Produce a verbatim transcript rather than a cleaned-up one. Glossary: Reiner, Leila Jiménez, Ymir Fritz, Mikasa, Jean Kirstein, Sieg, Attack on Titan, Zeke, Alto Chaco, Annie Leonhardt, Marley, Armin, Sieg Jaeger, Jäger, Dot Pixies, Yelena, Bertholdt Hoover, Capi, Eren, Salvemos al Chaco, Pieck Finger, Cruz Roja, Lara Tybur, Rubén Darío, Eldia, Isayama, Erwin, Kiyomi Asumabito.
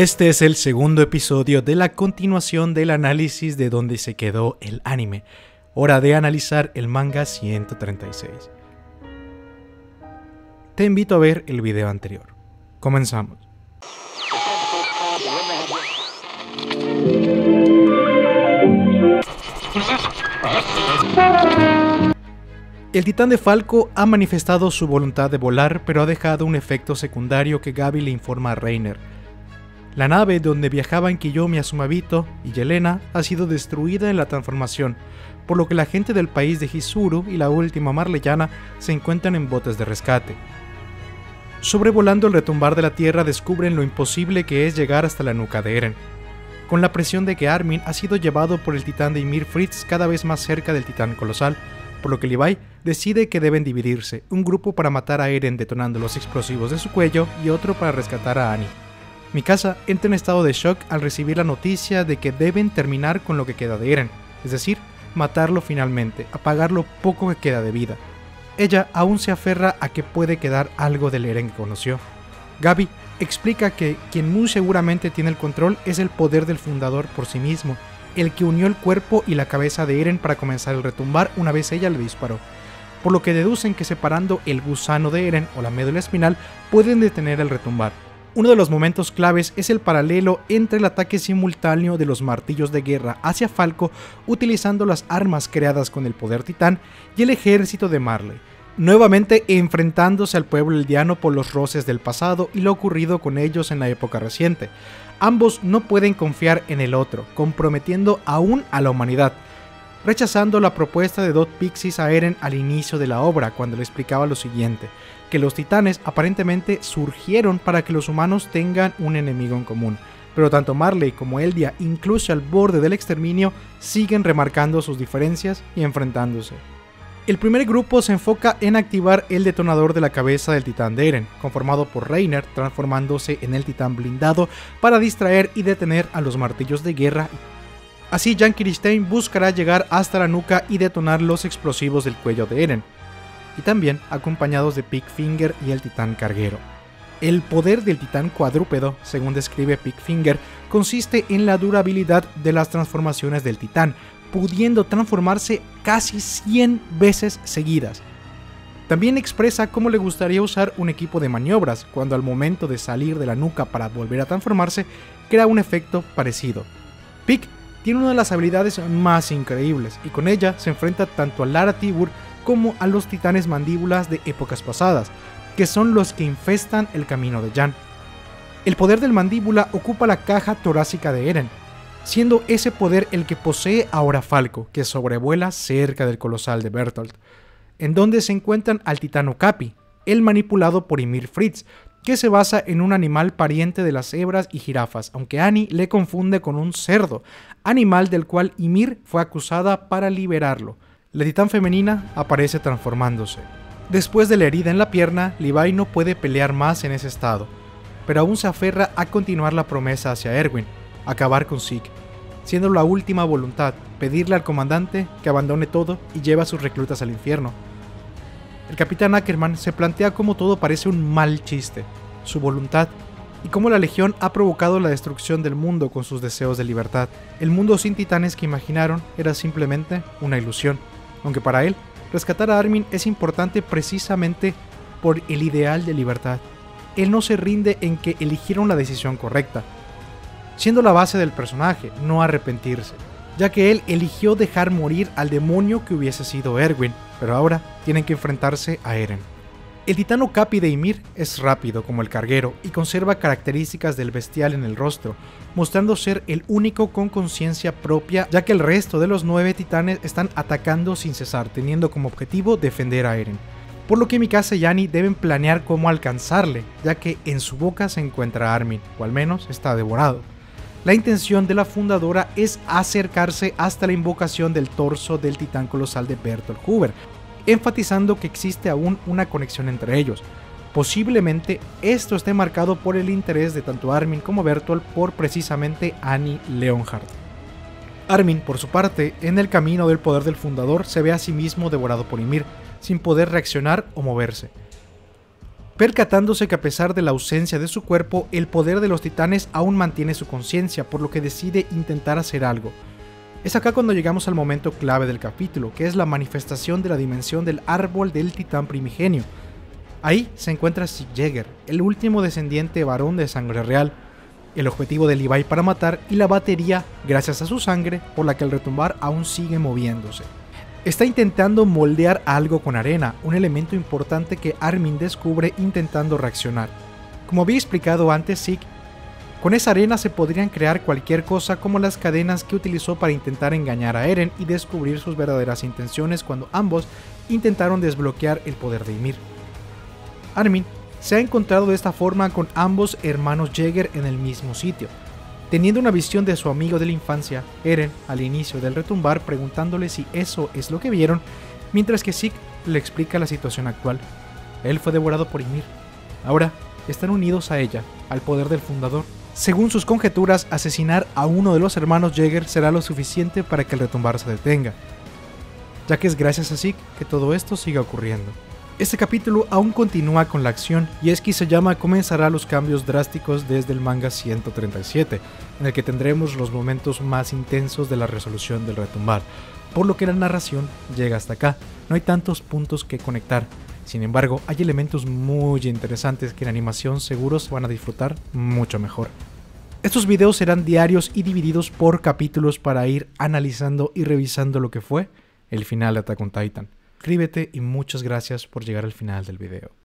este es el segundo episodio de la continuación del análisis de donde se quedó el anime. Hora de analizar el manga ciento treinta y seis. Te invito a ver el video anterior. Comenzamos. El titán de Falco ha manifestado su voluntad de volar, pero ha dejado un efecto secundario que Gabi le informa a Reiner. La nave donde viajaban Kiyomi Asumabito y Yelena ha sido destruida en la transformación, por lo que la gente del país de Hisuru y la última marleyana se encuentran en botes de rescate. Sobrevolando el retumbar de la tierra descubren lo imposible que es llegar hasta la nuca de Eren, con la presión de que Armin ha sido llevado por el titán de Ymir Fritz cada vez más cerca del titán colosal, por lo que Levi decide que deben dividirse, un grupo para matar a Eren detonando los explosivos de su cuello y otro para rescatar a Annie. Mikasa entra en estado de shock al recibir la noticia de que deben terminar con lo que queda de Eren, es decir, matarlo finalmente, apagar lo poco que queda de vida. Ella aún se aferra a que puede quedar algo del Eren que conoció. Gabi explica que quien muy seguramente tiene el control es el poder del fundador por sí mismo, el que unió el cuerpo y la cabeza de Eren para comenzar el retumbar una vez ella le disparó, por lo que deducen que separando el gusano de Eren o la médula espinal pueden detener el retumbar. Uno de los momentos claves es el paralelo entre el ataque simultáneo de los martillos de guerra hacia Falco utilizando las armas creadas con el poder titán y el ejército de Marley, nuevamente enfrentándose al pueblo eldiano por los roces del pasado y lo ocurrido con ellos en la época reciente. Ambos no pueden confiar en el otro, comprometiendo aún a la humanidad, rechazando la propuesta de Dot Pixies a Eren al inicio de la obra cuando le explicaba lo siguiente, que los titanes aparentemente surgieron para que los humanos tengan un enemigo en común, pero tanto Marley como Eldia, incluso al borde del exterminio, siguen remarcando sus diferencias y enfrentándose. El primer grupo se enfoca en activar el detonador de la cabeza del titán de Eren, conformado por Reiner transformándose en el titán blindado para distraer y detener a los martillos de guerra. Así Jean Kirstein buscará llegar hasta la nuca y detonar los explosivos del cuello de Eren, y también acompañados de Pieck Finger y el titán carguero. El poder del titán cuadrúpedo, según describe Pieck Finger, consiste en la durabilidad de las transformaciones del titán, pudiendo transformarse casi cien veces seguidas. También expresa cómo le gustaría usar un equipo de maniobras, cuando al momento de salir de la nuca para volver a transformarse, crea un efecto parecido. Pieck tiene una de las habilidades más increíbles, y con ella se enfrenta tanto a Lara Tybur como a los titanes mandíbulas de épocas pasadas, que son los que infestan el camino de Jean. El poder del mandíbula ocupa la caja torácica de Eren, siendo ese poder el que posee ahora Falco, que sobrevuela cerca del colosal de Bertholdt, en donde se encuentran al titano Capi, el manipulado por Ymir Fritz, que se basa en un animal pariente de las cebras y jirafas, aunque Annie le confunde con un cerdo, animal del cual Ymir fue acusada para liberarlo. La titán femenina aparece transformándose. Después de la herida en la pierna, Levi no puede pelear más en ese estado, pero aún se aferra a continuar la promesa hacia Erwin, acabar con Sieg, siendo la última voluntad pedirle al comandante que abandone todo y lleve a sus reclutas al infierno. El capitán Ackerman se plantea cómo todo parece un mal chiste, su voluntad y cómo la legión ha provocado la destrucción del mundo con sus deseos de libertad. El mundo sin titanes que imaginaron era simplemente una ilusión, aunque para él rescatar a Armin es importante precisamente por el ideal de libertad. Él no se rinde en que eligieron la decisión correcta, siendo la base del personaje no arrepentirse, ya que él eligió dejar morir al demonio que hubiese sido Erwin, pero ahora tienen que enfrentarse a Eren. El titano Capi de Ymir es rápido como el carguero y conserva características del bestial en el rostro, mostrando ser el único con conciencia propia, ya que el resto de los nueve titanes están atacando sin cesar, teniendo como objetivo defender a Eren, por lo que Mikasa y Annie deben planear cómo alcanzarle, ya que en su boca se encuentra Armin, o al menos está devorado. La intención de la fundadora es acercarse hasta la invocación del torso del titán colosal de Bertholdt Hoover, enfatizando que existe aún una conexión entre ellos. Posiblemente esto esté marcado por el interés de tanto Armin como Bertholdt por precisamente Annie Leonhardt. Armin, por su parte, en el camino del poder del fundador se ve a sí mismo devorado por Ymir, sin poder reaccionar o moverse. percatándose que a pesar de la ausencia de su cuerpo, el poder de los titanes aún mantiene su conciencia, por lo que decide intentar hacer algo. Es acá cuando llegamos al momento clave del capítulo, que es la manifestación de la dimensión del árbol del titán primigenio. Ahí se encuentra Sieg Jaeger, el último descendiente varón de sangre real, el objetivo de Levi para matar y la batería, gracias a su sangre, por la que al retumbar aún sigue moviéndose. Está intentando moldear algo con arena, un elemento importante que Armin descubre intentando reaccionar. Como había explicado antes Zeke, con esa arena se podrían crear cualquier cosa, como las cadenas que utilizó para intentar engañar a Eren y descubrir sus verdaderas intenciones cuando ambos intentaron desbloquear el poder de Ymir. Armin se ha encontrado de esta forma con ambos hermanos Jäger en el mismo sitio, teniendo una visión de su amigo de la infancia, Eren, al inicio del retumbar, preguntándole si eso es lo que vieron, mientras que Zeke le explica la situación actual. Él fue devorado por Ymir. Ahora están unidos a ella, al poder del fundador. Según sus conjeturas, asesinar a uno de los hermanos Jäger será lo suficiente para que el retumbar se detenga, ya que es gracias a Zeke que todo esto siga ocurriendo. Este capítulo aún continúa con la acción, y es que Isayama comenzará los cambios drásticos desde el manga ciento treinta y siete, en el que tendremos los momentos más intensos de la resolución del retumbar, por lo que la narración llega hasta acá. No hay tantos puntos que conectar, sin embargo hay elementos muy interesantes que en animación seguro se van a disfrutar mucho mejor. Estos videos serán diarios y divididos por capítulos para ir analizando y revisando lo que fue el final de Attack on Titan. Suscríbete y muchas gracias por llegar al final del video.